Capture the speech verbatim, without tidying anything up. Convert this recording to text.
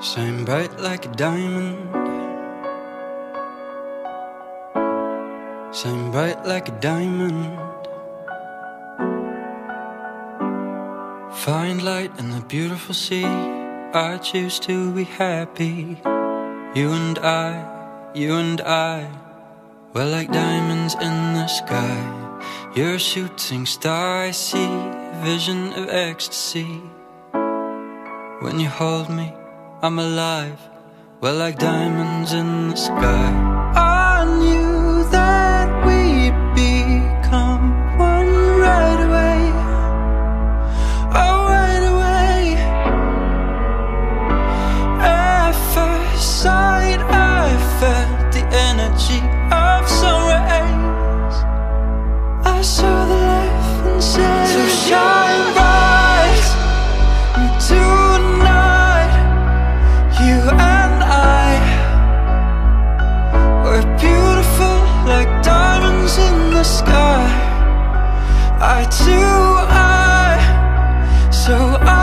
shine bright like a diamond, shine bright like a diamond. Find light in the beautiful sea, I choose to be happy. You and I, you and I, we're like diamonds in the sky. You're a shooting star, I see, vision of ecstasy. When you hold me, I'm alive, we're like diamonds in the sky. I knew that we'd become one right away, oh right away. At first sight I felt the energy of sun rays, I saw the life inside. So shine bright into sky, I to I, so I